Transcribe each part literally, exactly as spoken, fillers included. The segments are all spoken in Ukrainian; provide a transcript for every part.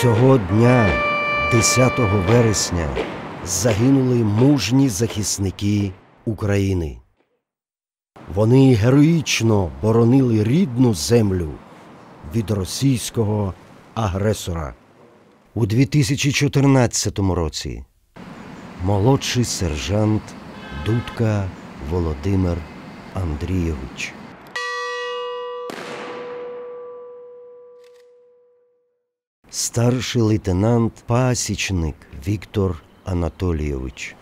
Цього дня, десятого вересня, загинули мужні захисники України. Вони героїчно боронили рідну землю від російського агресора. У дві тисячі чотирнадцятому році молодший сержант Дудка Володимир Андрійович. Старший лейтенант Пасічник Віктор Анатолійович.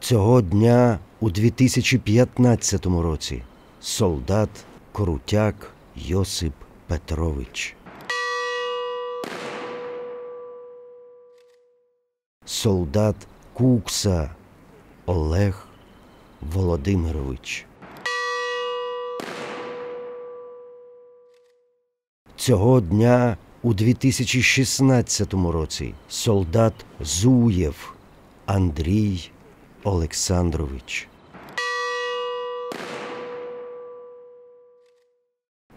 Цього дня у дві тисячі п'ятнадцятому році солдат Крутяк Йосип Петрович. Солдат Кукса Олег Володимирович. Цього дня у дві тисячі шістнадцятому році солдат Зуєв Андрій Олександрович.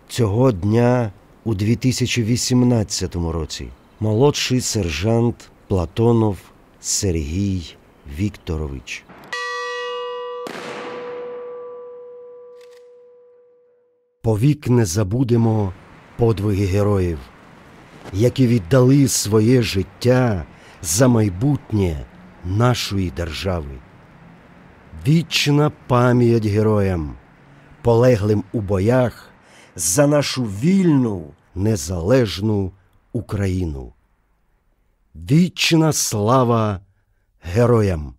Цього дня у дві тисячі вісімнадцятому році молодший сержант Платонов Сергій Вікторович. Повік не забудемо подвиги героїв, які віддали своє життя за майбутнє нашої держави. Вічна пам'ять героям, полеглим у боях за нашу вільну, незалежну Україну. Вічна слава героям!